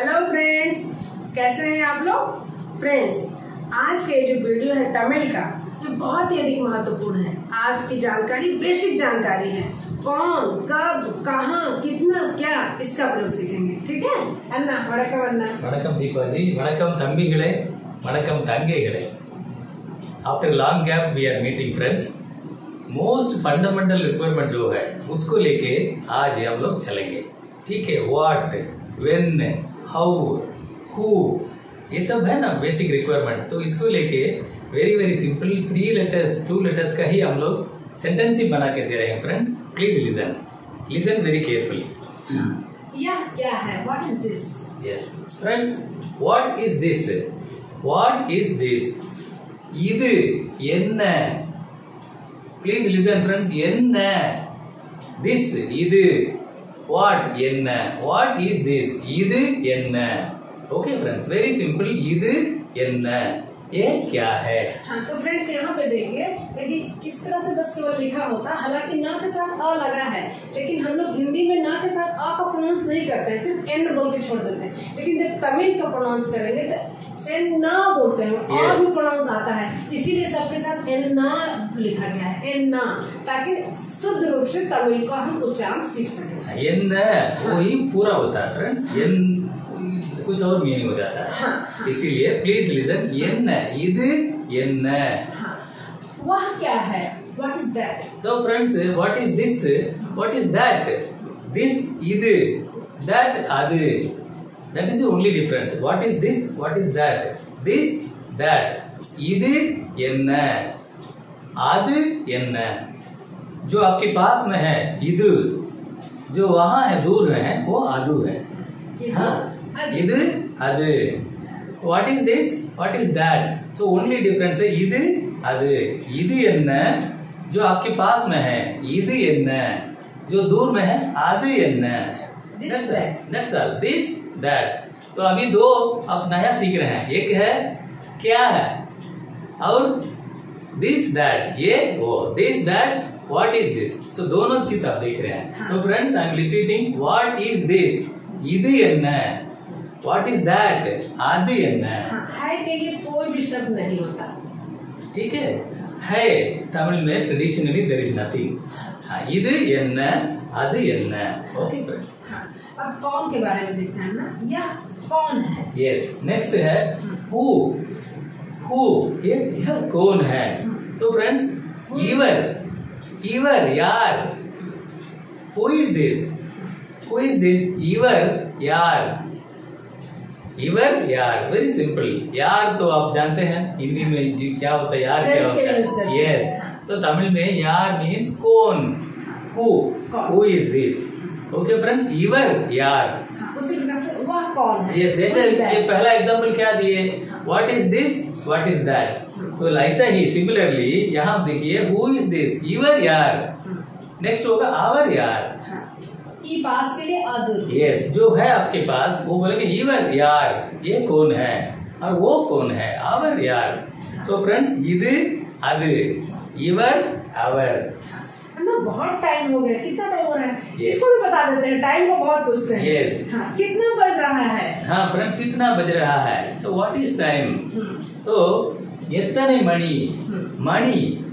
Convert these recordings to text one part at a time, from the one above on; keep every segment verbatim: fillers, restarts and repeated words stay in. Hello friends, कैसे हैं आप लोग। फ्रेंड्स, आज के जो वीडियो है तमिल का, ये बहुत ही अधिक महत्वपूर्ण है। आज की जानकारी बेसिक जानकारी है। कौन, कब, कहाँ, कितना, क्या, इसका प्रयोग सीखेंगे। ठीक है अन्ना। वणक्कम अन्ना। वणक्कम दीपाजी। वणक्कम तंबिगळे। वणक्कम तंगैगळे। After long gap we are meeting friends. Most fundamental requirement जो है उसको लेके आज हम लोग चलेंगे। ठीक है, व्हाट, व्हेन, हाउ, हु, ये सब है ना बेसिक रिक्वायरमेंट। तो इसको लेके very very simple three letters two letters का ही हम लोग सेंटेंस ही बना के दे रहे हैं friends. Please listen listen very carefully. या क्या है, what is this. Yes friends, what is this. What is this, இது என்ன। प्लीज लिसन फ्रेंड्स, என்ன। दिस இது। What என்ன? What is this? இது என்ன? Okay friends, very simple। இது என்ன? ये क्या है? हाँ, तो फ्रेंड्स यहाँ पे देखिए, यदि किस तरह से बस केवल लिखा होता, हालांकि ना के साथ अ लगा है, लेकिन हम लोग हिंदी में ना के साथ अ का प्रोनाउंस नहीं करते हैं, सिर्फ एन बोल के छोड़ देते हैं। लेकिन जब तमिल का प्रोनाउंस करेंगे तो एन ना बोलते हैं। yes. और भी प्रोनाउंस आता है, इसीलिए सबके साथ एन ना लिखा गया है, एन ना, ताकि शुद्ध रूप से तमिल को हम उच्चारण सीख सकें। एन वही पूरा होता है फ्रेंड्स, एन कुछ और मीनिंग हो जाता है। हाँ, हाँ, इसीलिए प्लीज लिसन। एन्न इदु एन्न। हाँ, वह क्या है, what is that. So friends, what is this, what is that, this इदु, दैट अदु, that is the only difference. What is this, what is that, this that, इदु एन्न, अदु एन्न। जो आपके पास में है इदु, जो वहां है दूर है वो अदु है। हाँ, इदु अदु। What is this? What is that? So only difference है इदु अदु। इदु एन्न, जो आपके पास में है इदु एन्न, जो दूर में है अदु एन्न। That's all. That's all. This that। तो अभी दो आप नया सीख रहे हैं, एक है क्या है और this that, ये वो। This that, what is this? So दोनों चीज आप देख रहे हैं। तो friends, I am repeating, what is this? इदु एन्न। What is that? आदि एन्न। है के लिए कोई भी शब्द नहीं होता। ठीक है, है तमिल में ट्रेडिशनली देयर इज नथिंग। इदु एन्न, आदि एन्न। ओके फ्रेंड्स, अब कौन के बारे में देखते हैं ना, यह कौन है। यस, नेक्स्ट है हु। हु, ये यह कौन है। तो फ्रेंड्स, इवर, इवर यार। Who is this, who is this, इवर यार। इवर यार, वेरी सिंपल। यार तो आप जानते हैं हिंदी में क्या होता है, यार क्या होता है। यस, तो तमिल में यार मीन्स कौन, who, who is this. Okay friends, इवर यार। उसी प्रकार से वह कौन है। यस, जैसे ये पहला एग्जांपल क्या दिए, what is this, what is that. तो ऐसा ही सिमिलरली यहाँ देखिए, हु इज दिस, इवर यार। नेक्स्ट होगा आवर यार, पास के लिए अदूर। यस, yes, जो है आपके पास वो बोलेंगे इवर यार, ये कौन है और वो कौन है, आवर यार। सो फ्रेंड्स, इदु अदु, इवर आवर। बहुत टाइम हो गया, कितना टाइम हो रहा है। yes. इसको भी बता देते हैं, टाइम को बहुत पूछते हैं। yes. हाँ, कितना बज रहा है। हाँ फ्रेंड्स, कितना बज रहा है। तो व्हाट इज टाइम। तो इतने मणि, मणि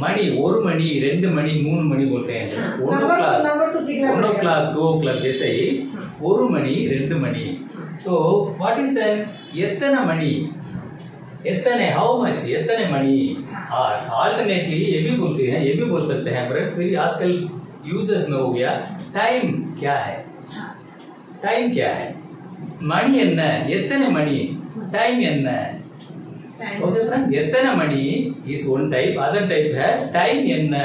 मणि, और मणि, रेंडु मणि, मूणु मणि बोलते हैं। नंबर तो सीखना पड़ेगा। One o'clock, two o'clock जैसे ही और मणि, रेंडु मणि। तो व्हाट इज टाइम, எத்தனை மணி, எத்தனை, हाउ मच, எத்தனை मणि। अल्टरनेटली ये भी बोलते हैं, ये भी बोल सकते हैं फ्रेंड्स। फिर आजकल यूजेस में हो गया, टाइम क्या है, टाइम क्या है, मणि என்ன, எத்தனை மணி, टाइम என்ன। ओके फ्रेंड्स, इतना मणि is one type, other type है टाइम एन्न।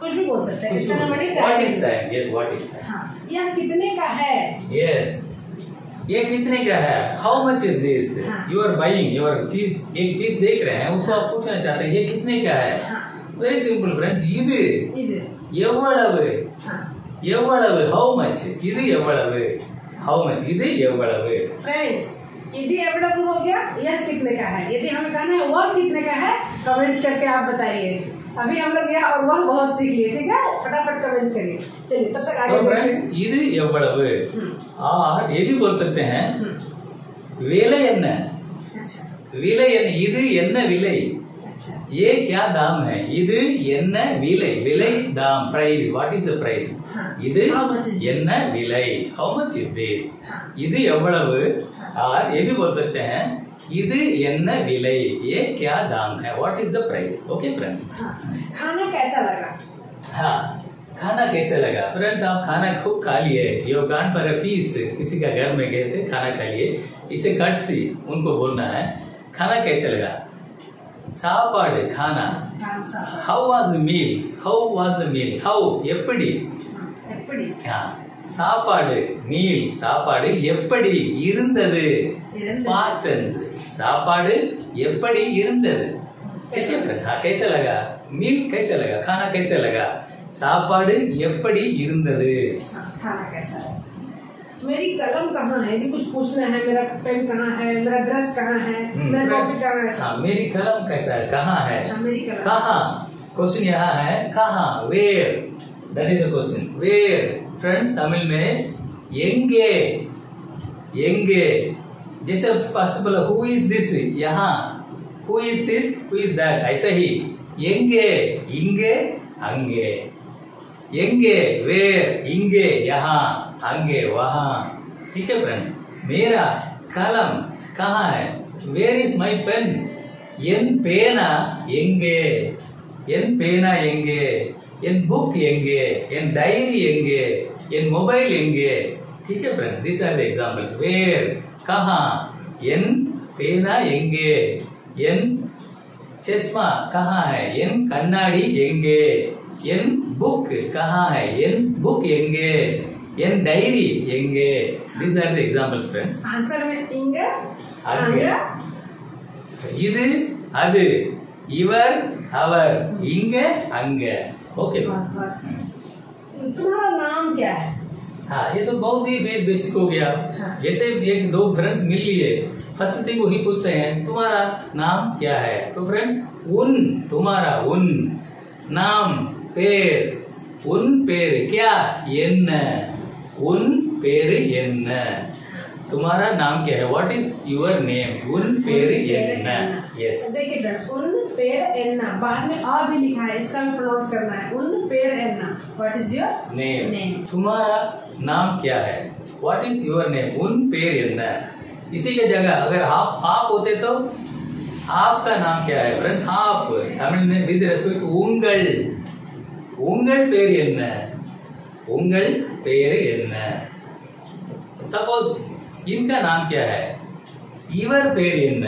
कुछ भी बोल सकते हैं, इतना मणि, what is time. Yes, what is time, यह कितने का है। यस, ये कितने का है, how much is this. You are buying, you are चीज, एक चीज देख रहे हैं, उसको आप पूछना चाहते हैं ये कितने का है। वेरी सिंपल फ्रेंड्स, இது இது எவ்வளவு, எவ்வளவு हाउ मच, இது எவ்வளவு, हाउ मच, இது எவ்வளவு। फ्रेंड्स, यदि एवलप हो गया, यह कितने का है। यदि हमें कहना है वह कितने का है, कमेंट्स करके आप बताइए। अभी हम लोग यह और वह बहुत सीख लिए, ठीक है। फटाफट कमेंट्स करिए, चलिए तब तक आगे फ्रेंड्स। और ये भी बोल सकते हैं विलय एन्न, अच्छा विलय एन्न, इदु एन्न विलय, अच्छा ये क्या दाम है, इदु एन्न विलय, विलय दाम, price, what is the price, इदु एन्न विलय, हाउ मच इज दिस, इदु एव्वलवु। और ये भी बोल सकते हैं इदु एन्न विलय, ये क्या दाम है, what is the price. Okay friends, खाना कैसा लगा, हाँ खाना कैसा लगा फ्रेंड्स। आप खाना खूब खा लिए, you gone for a feast, किसी का घर में गए थे खाना खा लिए, इसे कर्टसी उनको बोलना है खाना कैसे लगा। சாப்பாடு खाना, how was the meal, how was the meal, how எப்படி, எப்படி हां சாப்பாடு meal, சாப்பாடு எப்படி இருந்தது, past tense, சாப்பாடு எப்படி இருந்தது, कैसे लगा, कैसे लगा meal, कैसे लगा खाना, कैसे लगा சாப்பாடு எப்படி இருந்தது, खाना कैसा लगा। मेरी कलम कहाँ है जी, कुछ पूछना है, मेरा पेन कहाँ है, मेरा ड्रेस कहाँ है, मेरा कॉपी कहाँ है, हाँ मेरी कलम कैसा है, कहाँ है, हाँ मेरी कलम कहाँ, क्वेश्चन यहाँ है कहाँ, where, that is the question, where friends। Tamil में एंगे, एंगे जैसे फर्स्ट बोला who is this, यहाँ who is this, who is that, ऐसा ही एंगे, इंगे, अंगे, एंगे where, इंगे यहाँ, अंगे वहाँ, ठीक है फ्रेंड्स। मेरा कलम कहाँ है, वेयर इज माई पेन, एन पेना एंगे, एन पेना एंगे, एन बुक एंगे, एन डायरी एंगे, एन मोबाइल एंगे, ठीक है friends. This are the examples, where कहाँ, एन पेना एंगे, एन चश्मा कहाँ है, एन कन्नाडी एंगे, एन बुक कहाँ है, एन बुक एंगे, एन डायरी एंगे, this are the examples friends. Answer में इंगे, अंगे, इदु, अदु, इवर, अवर, इंगे, अंगे, ओके। तुम्हारा नाम क्या है, हाँ ये तो बहुत ही बेसिक हो गया, हाँ। जैसे एक दो फ्रेंड्स मिल लिए, फर्स्ट थिंग वही पूछते हैं तुम्हारा नाम क्या है। तो फ्रेंड्स उन, तुम्हारा उन, नाम पेर, उन पेर क्या, एन्न, उन पेर एन्न, तुम्हारा नाम क्या है, व्हाट इज योर नेम, उन पेर एन्न, यस। देखिए फ्रेंड्स उन पेर एन्न, बाद में और भी लिखा है, इसका भी प्रोनाउंस करना है, उन पेर एन्न, व्हाट इज योर नेम, तुम्हारा नाम क्या है, व्हाट इज योर नेम, उन पेर एन्न। इसी के जगह अगर आप आप होते तो आपका नाम क्या है फ्रेंड, आप तमिल में विद रेस्पेक्ट उंगल, उंगल पेर एन्न, उंगल पेर एन्न। सपोज इनका नाम क्या है, इवर पेर एन्न,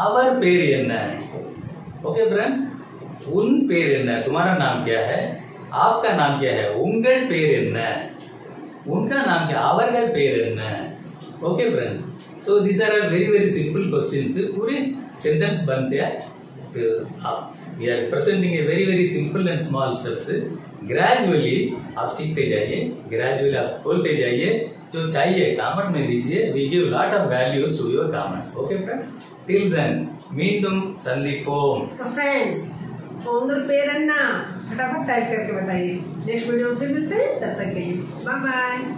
आवर पेर एन्न, ओके फ्रेंड्स। उन पेर एन्न, तुम्हारा नाम क्या है, आपका नाम क्या है, उंगल पेर एन्न, उनका नाम क्या, आवरगल पेर एन्न, okay friends. So this are very very simple question, पूरे सेंटेंस बनते हैं। फिर आप We are presenting a very very simple and small steps, gradually आप सीखते जाइए, gradually आप बोलते जाइए, जो चाहिए कमेंट में दीजिए, we give lot of values to your comments, okay friends, till then मीண்டும் संदीपोम। तो friends उंगल पेर एन्न फटाफट टाइप करके बताइए, नेक्स्ट वीडियो में फिर मिलते हैं, तब तक के लिए बाय बाय।